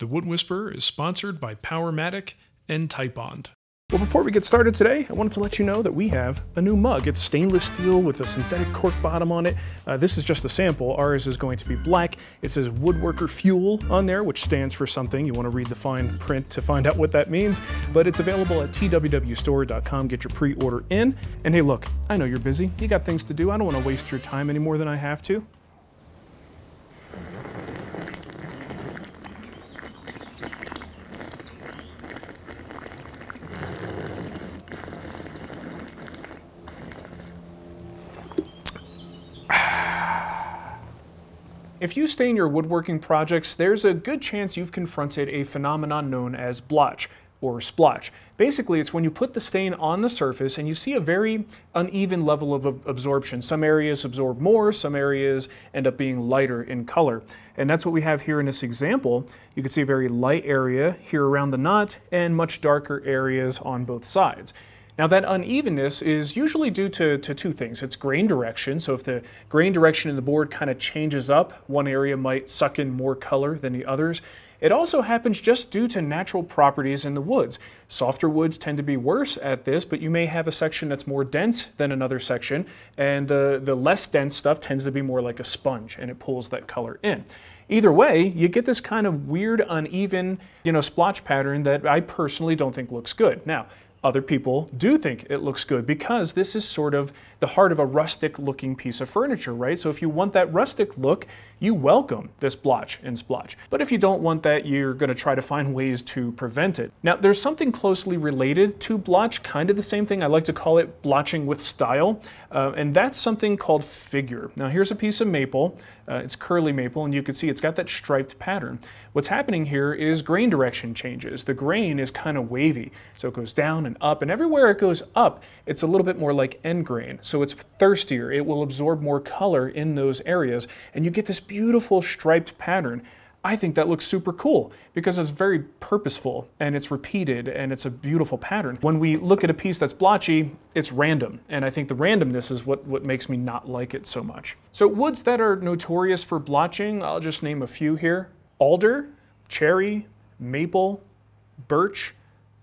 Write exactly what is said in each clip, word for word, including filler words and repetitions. The Wood Whisperer is sponsored by Powermatic and Titebond. Well, before we get started today, I wanted to let you know that we have a new mug. It's stainless steel with a synthetic cork bottom on it. Uh, this is just a sample. Ours is going to be black. It says Woodworker Fuel on there, which stands for something. You want to read the fine print to find out what that means. But it's available at t w w store dot com. Get your pre-order in. And hey, look, I know you're busy. You got things to do. I don't want to waste your time any more than I have to. If you stain your woodworking projects, there's a good chance you've confronted a phenomenon known as blotch or splotch. Basically, it's when you put the stain on the surface and you see a very uneven level of absorption. Some areas absorb more, some areas end up being lighter in color. And that's what we have here in this example. You can see a very light area here around the knot and much darker areas on both sides. Now that unevenness is usually due to, to two things. It's grain direction, so if the grain direction in the board kind of changes up, one area might suck in more color than the others. It also happens just due to natural properties in the woods. Softer woods tend to be worse at this, but you may have a section that's more dense than another section, and the, the less dense stuff tends to be more like a sponge, and it pulls that color in. Either way, you get this kind of weird, uneven, you know, splotch pattern that I personally don't think looks good. Now, other people do think it looks good because this is sort of the heart of a rustic looking piece of furniture, right? So if you want that rustic look, you welcome this blotch and splotch. But if you don't want that, you're gonna try to find ways to prevent it. Now, there's something closely related to blotch, kind of the same thing. I like to call it blotching with style, uh, and that's something called figure. Now, here's a piece of maple. Uh, it's curly maple, and you can see it's got that striped pattern. What's happening here is grain direction changes. The grain is kind of wavy, so it goes down and up, and everywhere it goes up, it's a little bit more like end grain, so it's thirstier. It will absorb more color in those areas, and you get this beautiful striped pattern. I think that looks super cool because it's very purposeful and it's repeated and it's a beautiful pattern. When we look at a piece that's blotchy, it's random, and I think the randomness is what, what makes me not like it so much. So woods that are notorious for blotching, I'll just name a few here. Alder, cherry, maple, birch,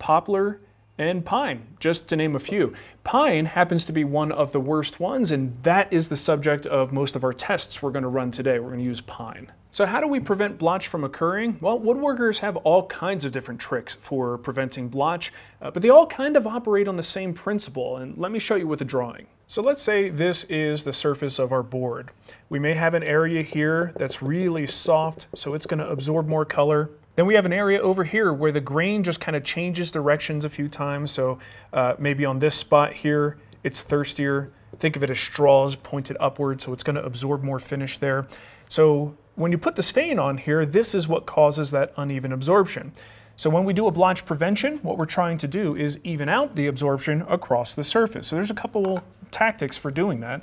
poplar, and pine, just to name a few. Pine happens to be one of the worst ones, and that is the subject of most of our tests we're going to run today. We're going to use pine. So how do we prevent blotch from occurring? Well, woodworkers have all kinds of different tricks for preventing blotch, uh, but they all kind of operate on the same principle, and let me show you with a drawing. So let's say this is the surface of our board. We may have an area here that's really soft, so it's going to absorb more color. Then we have an area over here where the grain just kind of changes directions a few times. So uh, maybe on this spot here, it's thirstier. Think of it as straws pointed upward, so it's going to absorb more finish there. So when you put the stain on here, this is what causes that uneven absorption. So when we do a blotch prevention, what we're trying to do is even out the absorption across the surface. So there's a couple tactics for doing that.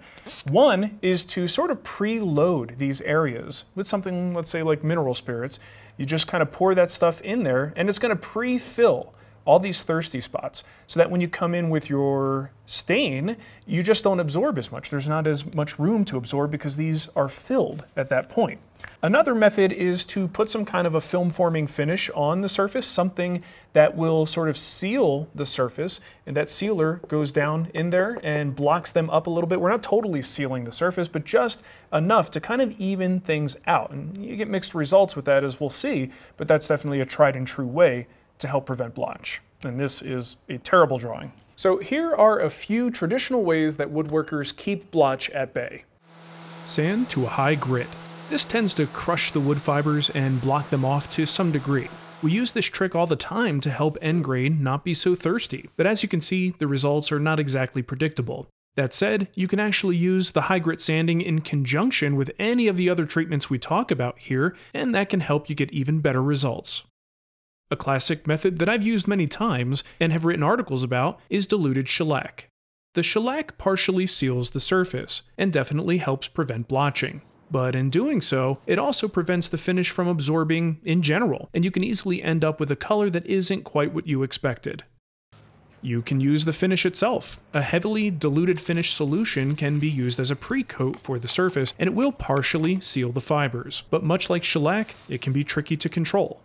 One is to sort of preload these areas with something, let's say like mineral spirits. You just kind of pour that stuff in there and it's going to pre-fill all these thirsty spots so that when you come in with your stain, you just don't absorb as much. There's not as much room to absorb because these are filled at that point. Another method is to put some kind of a film forming finish on the surface, something that will sort of seal the surface, and that sealer goes down in there and blocks them up a little bit. We're not totally sealing the surface, but just enough to kind of even things out. And you get mixed results with that, as we'll see, but that's definitely a tried and true way to help prevent blotch. And this is a terrible drawing. So here are a few traditional ways that woodworkers keep blotch at bay. Sand to a high grit. This tends to crush the wood fibers and block them off to some degree. We use this trick all the time to help end grain not be so thirsty, but as you can see, the results are not exactly predictable. That said, you can actually use the high grit sanding in conjunction with any of the other treatments we talk about here, and that can help you get even better results. A classic method that I've used many times and have written articles about is diluted shellac. The shellac partially seals the surface and definitely helps prevent blotching. But in doing so, it also prevents the finish from absorbing in general, and you can easily end up with a color that isn't quite what you expected. You can use the finish itself. A heavily diluted finish solution can be used as a pre-coat for the surface, and it will partially seal the fibers. But much like shellac, it can be tricky to control.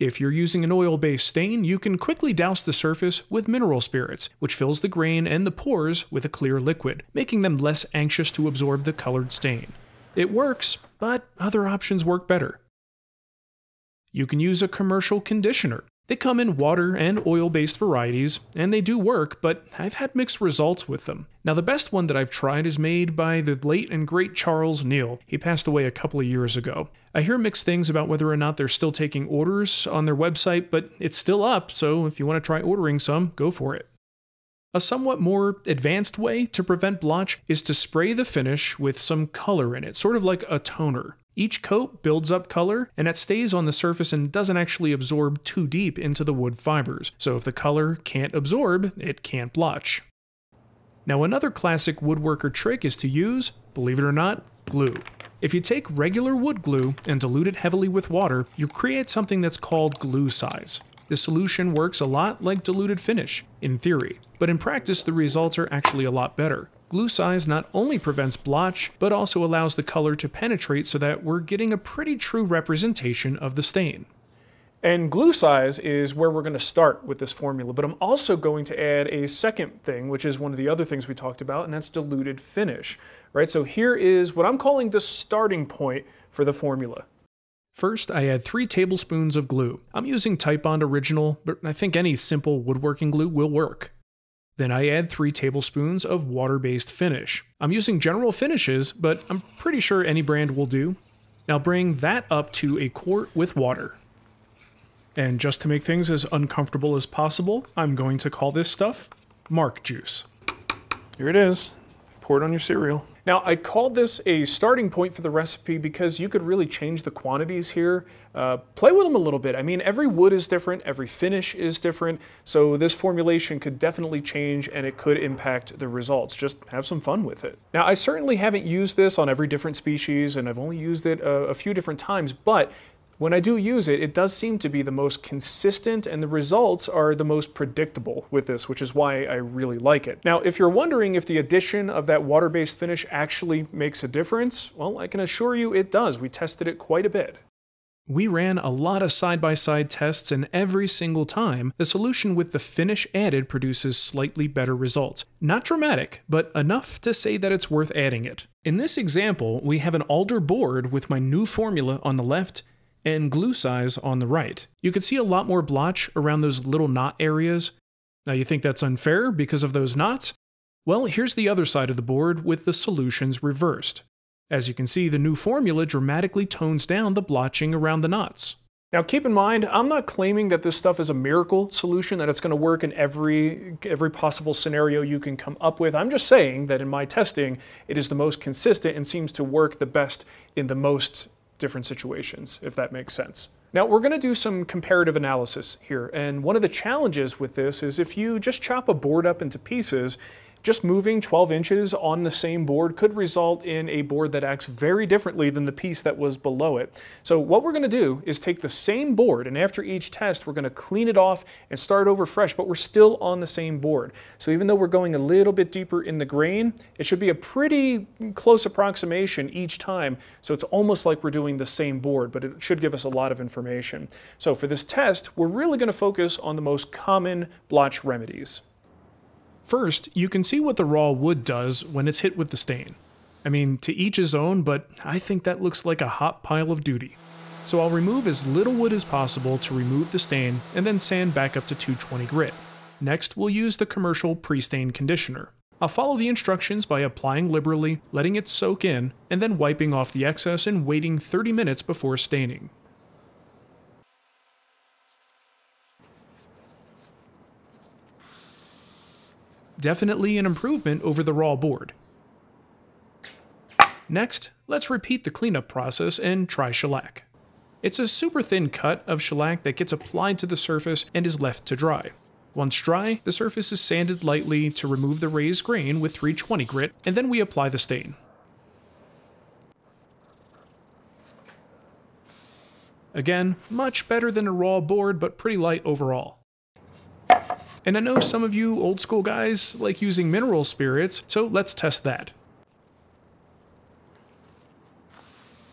If you're using an oil-based stain, you can quickly douse the surface with mineral spirits, which fills the grain and the pores with a clear liquid, making them less anxious to absorb the colored stain. It works, but other options work better. You can use a commercial conditioner. They come in water and oil-based varieties, and they do work, but I've had mixed results with them. Now, the best one that I've tried is made by the late and great Charles Neal. He passed away a couple of years ago. I hear mixed things about whether or not they're still taking orders on their website, but it's still up, so if you want to try ordering some, go for it. A somewhat more advanced way to prevent blotch is to spray the finish with some color in it, sort of like a toner. Each coat builds up color, and it stays on the surface and doesn't actually absorb too deep into the wood fibers, so if the color can't absorb, it can't blotch. Now, another classic woodworker trick is to use, believe it or not, glue. If you take regular wood glue and dilute it heavily with water, you create something that's called glue size. This solution works a lot like diluted finish, in theory, but in practice the results are actually a lot better. Glue size not only prevents blotch, but also allows the color to penetrate so that we're getting a pretty true representation of the stain. And glue size is where we're going to start with this formula, but I'm also going to add a second thing, which is one of the other things we talked about, and that's diluted finish. Right? So here is what I'm calling the starting point for the formula. First, I add three tablespoons of glue. I'm using Titebond Original, but I think any simple woodworking glue will work. Then I add three tablespoons of water-based finish. I'm using General Finishes, but I'm pretty sure any brand will do. Now bring that up to a quart with water. And just to make things as uncomfortable as possible, I'm going to call this stuff Mark Juice. Here it is. Pour it on your cereal. Now, I called this a starting point for the recipe because you could really change the quantities here. Uh, play with them a little bit. I mean, every wood is different, every finish is different, so this formulation could definitely change and it could impact the results. Just have some fun with it. Now, I certainly haven't used this on every different species, and I've only used it a, a few different times, but when I do use it, it does seem to be the most consistent and the results are the most predictable with this, which is why I really like it. Now, if you're wondering if the addition of that water-based finish actually makes a difference, well, I can assure you it does. We tested it quite a bit. We ran a lot of side-by-side tests, and every single time, the solution with the finish added produces slightly better results. Not dramatic, but enough to say that it's worth adding it. In this example, we have an alder board with my new formula on the left, and glue size on the right. You can see a lot more blotch around those little knot areas. Now, you think that's unfair because of those knots? Well, here's the other side of the board with the solutions reversed. As you can see, the new formula dramatically tones down the blotching around the knots. Now, keep in mind, I'm not claiming that this stuff is a miracle solution, that it's going to work in every, every possible scenario you can come up with. I'm just saying that in my testing, it is the most consistent and seems to work the best in the most different situations, if that makes sense. Now, we're going to do some comparative analysis here, and one of the challenges with this is if you just chop a board up into pieces, just moving twelve inches on the same board could result in a board that acts very differently than the piece that was below it. So what we're going to do is take the same board, and after each test, we're going to clean it off and start over fresh, but we're still on the same board. So even though we're going a little bit deeper in the grain, it should be a pretty close approximation each time. So it's almost like we're doing the same board, but it should give us a lot of information. So for this test, we're really going to focus on the most common blotch remedies. First, you can see what the raw wood does when it's hit with the stain. I mean, to each his own, but I think that looks like a hot pile of duty. So I'll remove as little wood as possible to remove the stain and then sand back up to two twenty grit. Next, we'll use the commercial pre-stain conditioner. I'll follow the instructions by applying liberally, letting it soak in, and then wiping off the excess and waiting thirty minutes before staining. Definitely an improvement over the raw board. Next, let's repeat the cleanup process and try shellac. It's a super thin cut of shellac that gets applied to the surface and is left to dry. Once dry, the surface is sanded lightly to remove the raised grain with three twenty grit, and then we apply the stain. Again, much better than a raw board, but pretty light overall. And I know some of you old school guys like using mineral spirits, so let's test that.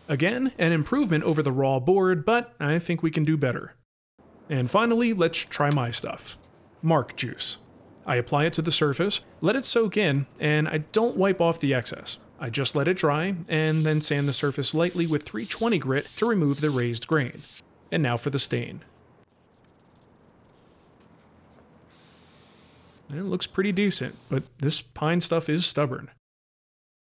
Again, an improvement over the raw board, but I think we can do better. And finally, let's try my stuff. Mark juice. I apply it to the surface, let it soak in, and I don't wipe off the excess. I just let it dry, and then sand the surface lightly with three twenty grit to remove the raised grain. And now for the stain. And it looks pretty decent, but this pine stuff is stubborn.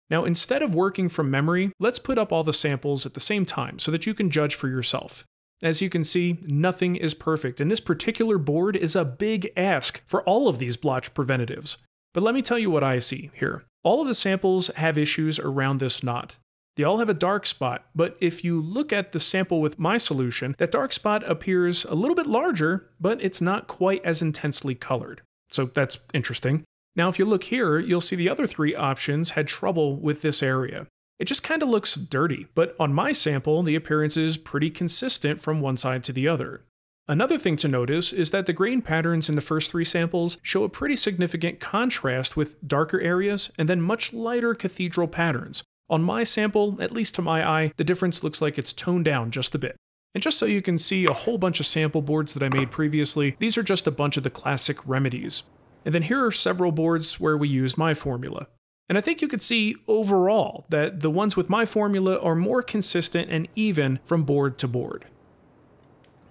Now, instead of working from memory, let's put up all the samples at the same time so that you can judge for yourself. As you can see, nothing is perfect, and this particular board is a big ask for all of these blotch preventatives. But let me tell you what I see here. All of the samples have issues around this knot. They all have a dark spot, but if you look at the sample with my solution, that dark spot appears a little bit larger, but it's not quite as intensely colored. So that's interesting. Now, if you look here, you'll see the other three options had trouble with this area. It just kind of looks dirty, but on my sample, the appearance is pretty consistent from one side to the other. Another thing to notice is that the grain patterns in the first three samples show a pretty significant contrast with darker areas and then much lighter cathedral patterns. On my sample, at least to my eye, the difference looks like it's toned down just a bit. And just so you can see a whole bunch of sample boards that I made previously, these are just a bunch of the classic remedies. And then here are several boards where we used my formula. And I think you could see overall that the ones with my formula are more consistent and even from board to board.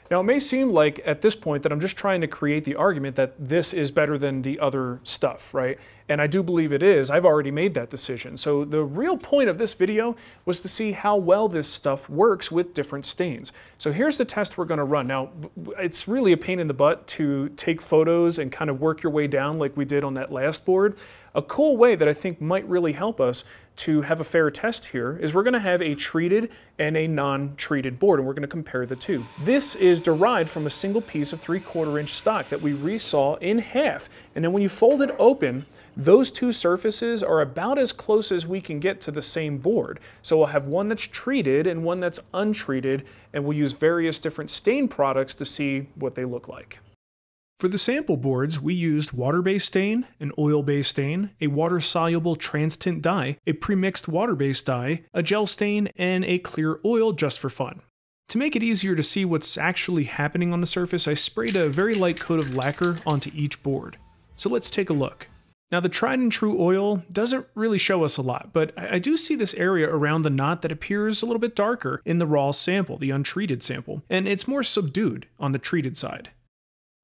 Now, it may seem like at this point that I'm just trying to create the argument that this is better than the other stuff, right? And I do believe it is. I've already made that decision. So the real point of this video was to see how well this stuff works with different stains. So here's the test we're going to run. Now, it's really a pain in the butt to take photos and kind of work your way down like we did on that last board. A cool way that I think might really help us to have a fair test here is we're going to have a treated and a non-treated board, and we're going to compare the two. This is derived from a single piece of three-quarter inch stock that we resaw in half, and then when you fold it open, those two surfaces are about as close as we can get to the same board. So we'll have one that's treated and one that's untreated, and we'll use various different stain products to see what they look like. For the sample boards, we used water-based stain, an oil-based stain, a water-soluble trans-tint dye, a premixed water-based dye, a gel stain, and a clear oil just for fun. To make it easier to see what's actually happening on the surface, I sprayed a very light coat of lacquer onto each board. So let's take a look. Now, the tried and true oil doesn't really show us a lot, but I do see this area around the knot that appears a little bit darker in the raw sample, the untreated sample, and it's more subdued on the treated side.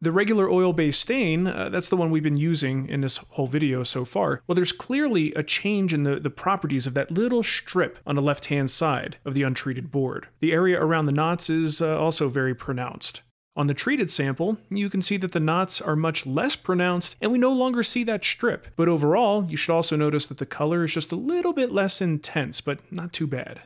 The regular oil-based stain, uh, that's the one we've been using in this whole video so far, well, there's clearly a change in the, the properties of that little strip on the left-hand side of the untreated board. The area around the knots is uh, also very pronounced. On the treated sample, you can see that the knots are much less pronounced, and we no longer see that strip. But overall, you should also notice that the color is just a little bit less intense, but not too bad.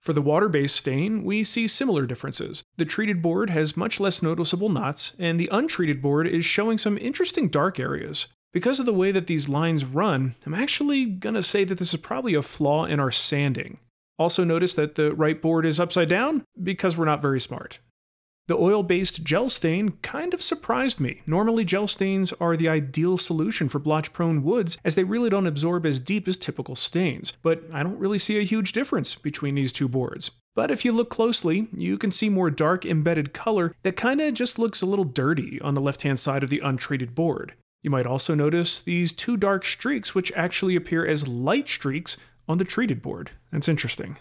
For the water-based stain, we see similar differences. The treated board has much less noticeable knots, and the untreated board is showing some interesting dark areas. Because of the way that these lines run, I'm actually gonna say that this is probably a flaw in our sanding. Also notice that the right board is upside down because we're not very smart. The oil-based gel stain kind of surprised me. Normally, gel stains are the ideal solution for blotch-prone woods as they really don't absorb as deep as typical stains, but I don't really see a huge difference between these two boards. But if you look closely, you can see more dark embedded color that kind of just looks a little dirty on the left-hand side of the untreated board. You might also notice these two dark streaks, which actually appear as light streaks on the treated board. That's interesting.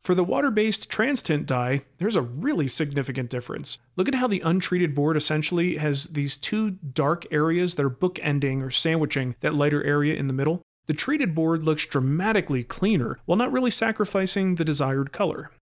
For the water-based trans-tint dye, there's a really significant difference. Look at how the untreated board essentially has these two dark areas that are bookending or sandwiching that lighter area in the middle. The treated board looks dramatically cleaner while not really sacrificing the desired color.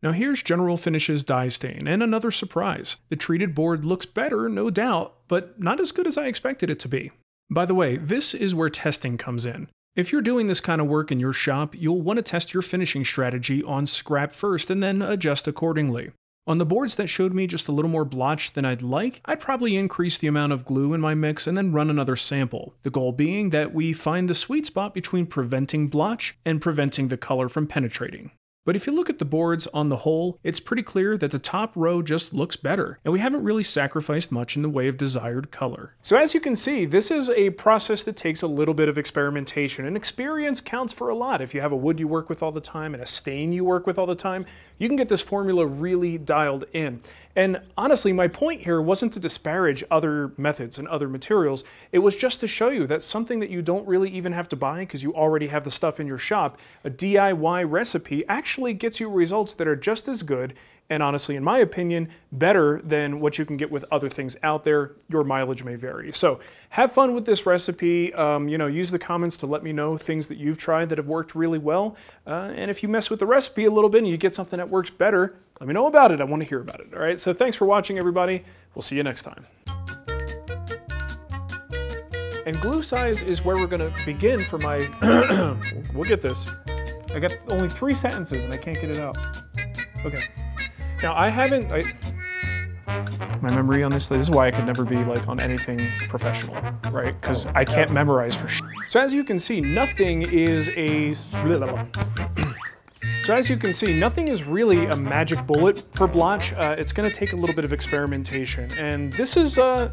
Now here's General Finishes dye stain, and another surprise. The treated board looks better, no doubt, but not as good as I expected it to be. By the way, this is where testing comes in. If you're doing this kind of work in your shop, you'll want to test your finishing strategy on scrap first and then adjust accordingly. On the boards that showed me just a little more blotch than I'd like, I'd probably increase the amount of glue in my mix and then run another sample. The goal being that we find the sweet spot between preventing blotch and preventing the color from penetrating. But if you look at the boards on the whole, it's pretty clear that the top row just looks better, and we haven't really sacrificed much in the way of desired color. So as you can see, this is a process that takes a little bit of experimentation, and experience counts for a lot. If you have a wood you work with all the time and a stain you work with all the time, you can get this formula really dialed in. And honestly, my point here wasn't to disparage other methods and other materials. It was just to show you that something that you don't really even have to buy because you already have the stuff in your shop, a D I Y recipe actually gets you results that are just as good and honestly, in my opinion, better than what you can get with other things out there. Your mileage may vary. So have fun with this recipe. Um, you know, use the comments to let me know things that you've tried that have worked really well. Uh, and if you mess with the recipe a little bit and you get something that works better, let me know about it. I want to hear about it. All right. So thanks for watching, everybody. We'll see you next time. And glue size is where we're going to begin for my, we'll get this. I got only three sentences and I can't get it out. Okay. Now I haven't, I, my memory on this, this is why I could never be like on anything professional, right? Because I can't memorize for shit. So as you can see, nothing is a, so as you can see, nothing is really a magic bullet for blotch. Uh, it's gonna take a little bit of experimentation. And this is, uh,